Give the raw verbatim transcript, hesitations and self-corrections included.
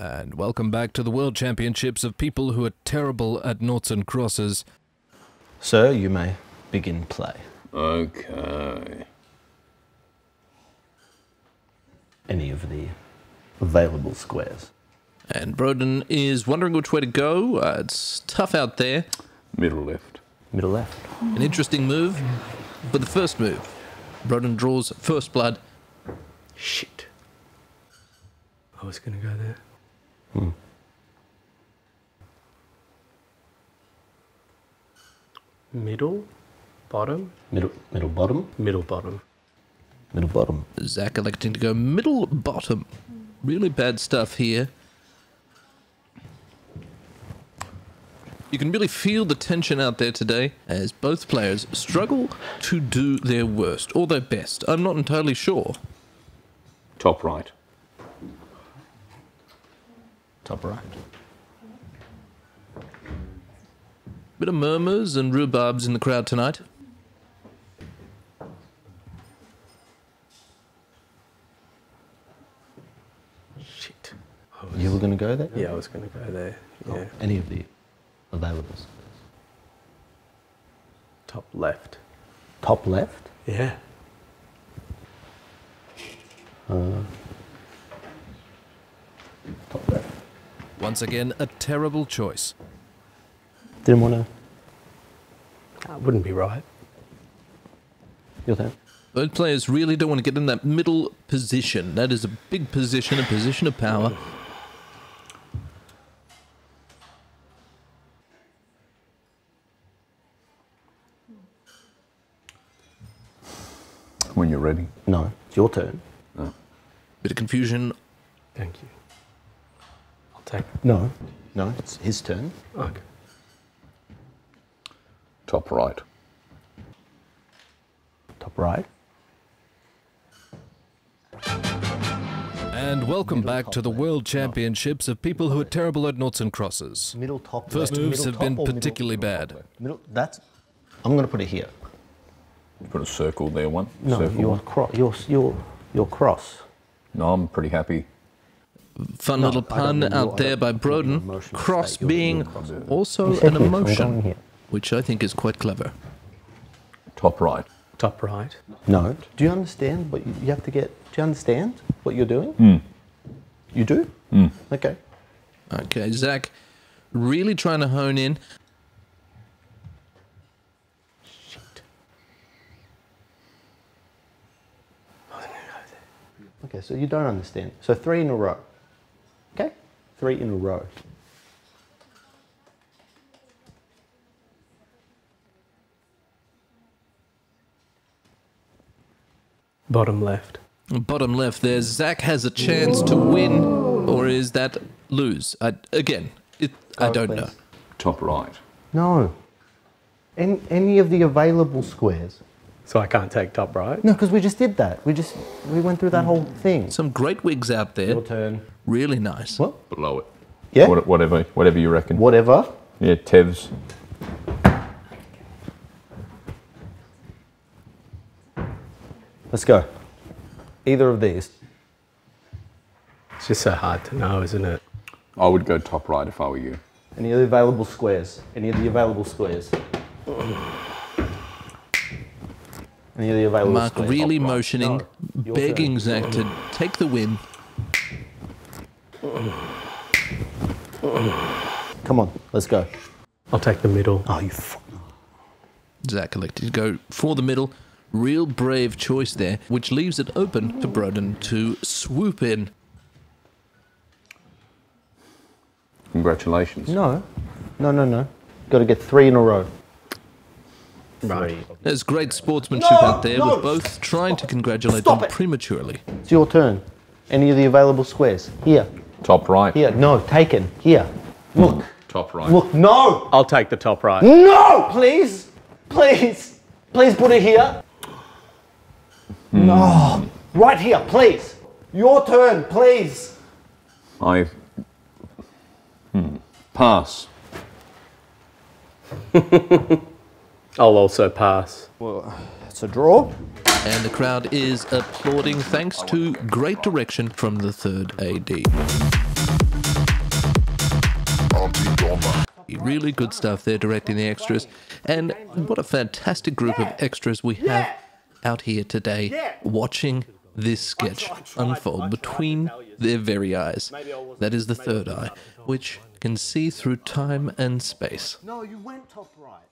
And welcome back to the World Championships of people who are terrible at noughts and crosses. Sir, you may begin play. Okay. Any of the available squares. And Broden is wondering which way to go. Uh, it's tough out there. Middle left. Middle left. An interesting move. But the first move, Broden draws first blood. Shit. I was going to go there. Hmm. Middle, bottom. Middle, middle bottom. Middle bottom. Middle bottom. Zach electing to go middle bottom. Really bad stuff here. You can really feel the tension out there today as both players struggle to do their worst or their best. I'm not entirely sure. Top right. Top right. Bit of murmurs and rhubarbs in the crowd tonight. Shit. Was... You were going to go there? Yeah, I was going to go there. Yeah. Oh, any of the available. Top left. Top left? Yeah. Uh, top left. Once again, a terrible choice. Didn't want to... That wouldn't be right. Your turn. Both players really don't want to get in that middle position. That is a big position, a position of power. When you're ready. No, it's your turn. No. Bit of confusion. Thank you. I'll take it. No, no, it's his turn. Okay. Top right. Top right. And welcome back to the World Championships of people who are terrible at noughts and crosses. Middle top. First moves have been particularly bad. Middle. That's. I'm going to put it here. Put a circle there. One. No, your cross. Your your your cross. No, I'm pretty happy. Fun little pun out there by Broden. Cross being also an emotion. Which I think is quite clever. Top right. Top right. No. Do you understand what you, you have to get? Do you understand what you're doing? Mm. You do? Mm. Okay. Okay, Zach, really trying to hone in. Shit. I was gonna go there. Okay, so you don't understand. So three in a row. Okay? Three in a row. Bottom left. Bottom left there. Zach has a chance Whoa. to win, or is that lose? I, again, it, I oh, don't please. know. Top right. No. Any, any of the available squares. So I can't take top right? No, because we just did that. We just we went through that whole thing. Some great wigs out there. Your turn. Really nice. What? Below it. Yeah? What, whatever, whatever you reckon. Whatever? Yeah, Tevs. Let's go. Either of these. It's just so hard to know, isn't it? I would go top right if I were you. Any of the available squares? Any of the available squares? Any of the available Mark squares? Mark really top motioning, right. no, begging turn. Zach to take the win. Come on, let's go. I'll take the middle. Oh, you fuck. Zach elected to go for the middle. Real brave choice there, which leaves it open for Broden to swoop in. Congratulations. No, no, no, no. Got to get three in a row. Right. There's great sportsmanship no, out there no. with both trying Stop to congratulate them it. prematurely. It's your turn. Any of the available squares? Here. Top right. Here. No, taken. Here. Look. Top right. Look, no! I'll take the top right. No! Please! Please! Please put it here. Mm. No, right here, please. Your turn, please. I hmm. pass. I'll also pass. Well, it's a draw. And the crowd is applauding thanks to great direction from the third A D. Really good stuff there, directing the extras. And what a fantastic group of extras we have out here today watching this sketch unfold between their very eyes. That is the third eye, which can see through time and space. No, you went top right.